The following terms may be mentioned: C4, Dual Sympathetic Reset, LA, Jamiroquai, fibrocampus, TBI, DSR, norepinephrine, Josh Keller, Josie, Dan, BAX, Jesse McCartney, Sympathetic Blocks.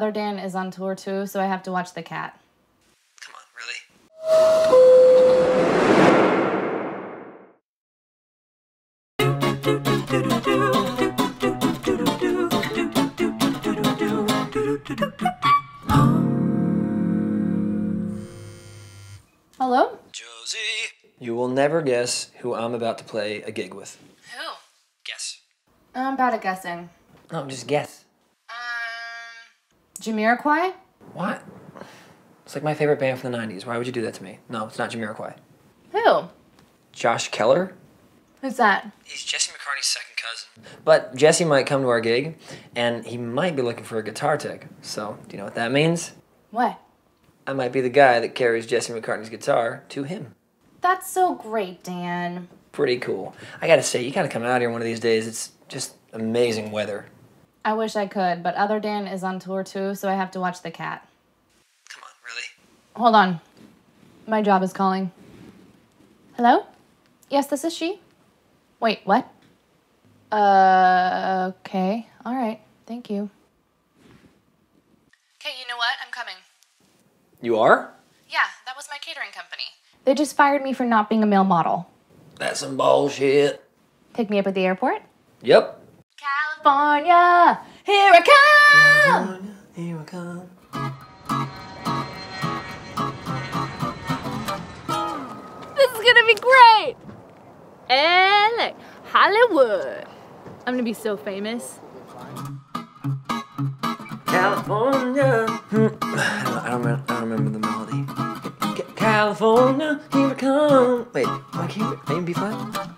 Other Dan is on tour too, so I have to watch the cat. Come on, really? Hello? Josie. You will never guess who I'm about to play a gig with. Who? Guess. I'm bad at guessing. No, just guess. Jamiroquai? What? It's like my favorite band from the 90s. Why would you do that to me? No, it's not Jamiroquai. Who? Josh Keller? Who's that? He's Jesse McCartney's second cousin. But Jesse might come to our gig, and he might be looking for a guitar tech. So, do you know what that means? What? I might be the guy that carries Jesse McCartney's guitar to him. That's so great, Dan. Pretty cool. I gotta say, you gotta come out here one of these days. It's just amazing weather. I wish I could, but Other Dan is on tour too, so I have to watch the cat. Come on, really? Hold on. My job is calling. Hello? Yes, this is she. Wait, what? Okay. All right. Thank you. Okay, you know what? I'm coming. You are? Yeah, that was my catering company. They just fired me for not being a male model. That's some bullshit. Pick me up at the airport? Yep. California, here I come! California, here I come. This is gonna be great! LA, Hollywood. I'm gonna be so famous. California. I don't remember the melody. California, here I come. Wait, why can't it be fun?